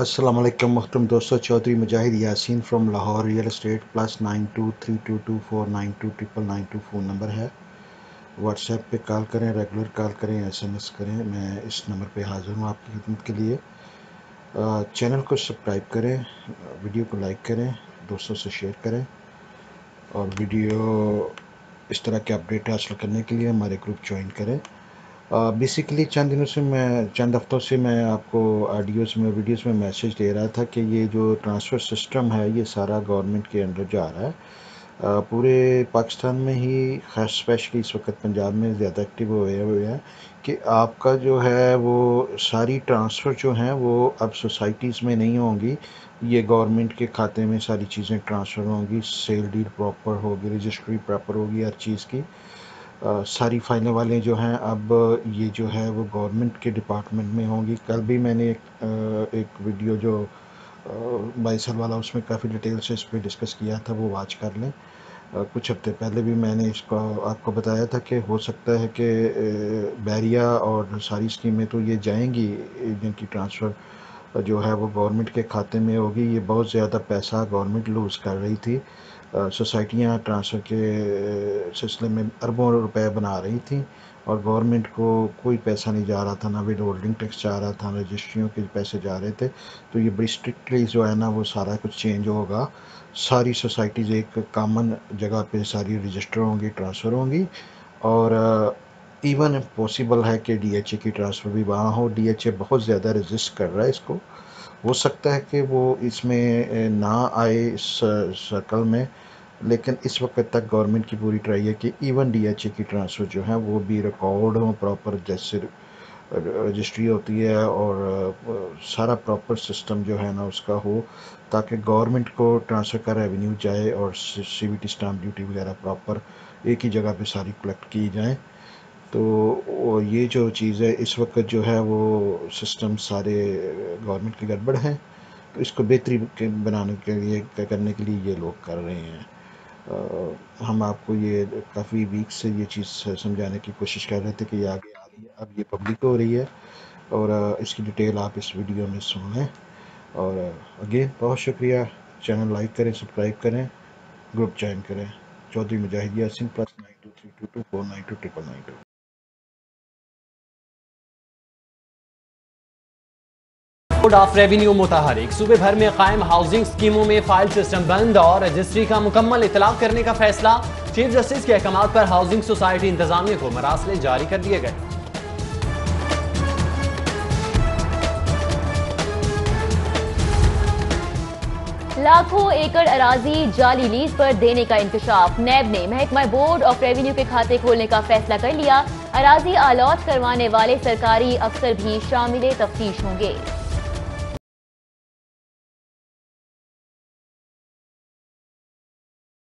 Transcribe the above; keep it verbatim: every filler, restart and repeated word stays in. अस्सलाम वालेकुम मोहतरम दोस्तों, Chaudhary Mujahid Yasin from Lahore. Real estate plus nine two three two two four nine two triple nine two phone number है। WhatsApp पे कॉल करें, रेगुलर कॉल करें, एसएमएस करें। मैं इस नंबर पे हाज़िर हूँ आपकी खिदमत के लिए। चैनल को सब्सक्राइब करें, वीडियो को लाइक करें, दोस्तों से शेयर करें। और वीडियो इस तरह के अपडेट हासिल करने के लिए हमारे ग्रुप ज्वाइन करें। बेसिकली uh, चंद दिनों से मैं चंद हफ्तों से मैं आपको ऑडियोज़ में वीडियोज़ में मैसेज दे रहा था कि ये जो ट्रांसफ़र सिस्टम है ये सारा गवर्नमेंट के अंडर जा रहा है। uh, पूरे पाकिस्तान में ही, खास स्पेशली इस वक्त पंजाब में ज़्यादा एक्टिव हुए हुए हैं कि आपका जो है वो सारी ट्रांसफ़र जो हैं वो अब सोसाइटीज़ में नहीं होंगी, ये गवर्नमेंट के खाते में सारी चीज़ें ट्रांसफ़र होंगी। सेल डील प्रॉपर होगी, रजिस्ट्री प्रॉपर होगी, हर चीज़ की Uh, सारी फाइलें वाले जो हैं अब ये जो है वो गवर्नमेंट के डिपार्टमेंट में होंगी। कल भी मैंने एक, एक वीडियो जो बाईसल वाला उसमें काफ़ी डिटेल से इस पर डिस्कस किया था, वो वाच कर लें। uh, कुछ हफ्ते पहले भी मैंने इसको आपको बताया था कि हो सकता है कि बहरिया और सारी स्कीमें तो ये जाएंगी जिनकी ट्रांसफ़र जो है वो गवर्नमेंट के खाते में होगी। ये बहुत ज़्यादा पैसा गवर्नमेंट लूज़ कर रही थी। सोसाइटियाँ ट्रांसफ़र के सिलसिले में अरबों रुपए बना रही थी और गवर्नमेंट को कोई पैसा नहीं जा रहा था, ना विद होल्डिंग टैक्स जा रहा था, रजिस्ट्रियों के पैसे जा रहे थे। तो ये बड़ी स्ट्रिक्टली जो है ना वो सारा कुछ चेंज होगा। सारी सोसाइटीज़ एक कामन जगह पे सारी रजिस्टर होंगी, ट्रांसफ़र होंगी। और इवन पॉसिबल है कि डी एच ए की ट्रांसफ़र भी वहाँ हो। डी एच ए बहुत ज़्यादा रजिस्ट कर रहा है इसको, हो सकता है कि वो इसमें ना आए इस सर्कल में, लेकिन इस वक्त तक गवर्नमेंट की पूरी ट्राई है कि इवन डीएचए की ट्रांसफ़र जो है वो भी रिकॉर्ड हो प्रॉपर, जैसे रजिस्ट्री होती है और सारा प्रॉपर सिस्टम जो है ना उसका हो, ताकि गवर्नमेंट को ट्रांसफ़र का रेवेन्यू जाए और सीवीटी स्टाम्प ड्यूटी वगैरह प्रॉपर एक ही जगह पे सारी कलेक्ट की जाए। तो ये जो चीज़ है इस वक्त जो है वो सिस्टम सारे गवर्नमेंट की गड़बड़ है। तो इसको बेहतरी बनाने के लिए करने के लिए ये लोग कर रहे हैं। आ, हम आपको ये काफ़ी वीक से ये चीज़ समझाने की कोशिश कर रहे थे कि ये आगे आ रही है, अब ये पब्लिक हो रही है। और इसकी डिटेल आप इस वीडियो में सुन लें। और अगेन बहुत शुक्रिया। चैनल लाइक करें, सब्सक्राइब करें, ग्रुप ज्वाइन करें। Chaudhary Mujahid Yasin plus nine two three two two four nine two triple nine two. Board of revenue मुतहरिक सूबे भर में कायम हाउसिंग स्कीमों में फाइल सिस्टम बंद और रजिस्ट्री का मुकम्मल इतलाफ करने का फैसला। चीफ जस्टिस के अहकाम पर हाउसिंग सोसाइटी इंतजामिया को मरासले जारी कर दिए गए। लाखों एकड़ अराजी जाली लीज पर देने का इंकशाफ। नैब ने महकमा बोर्ड ऑफ रेवेन्यू के खाते खोलने का फैसला कर लिया। अराजी आलॉट करवाने वाले सरकारी अफसर भी शामिल तफ्तीश होंगे।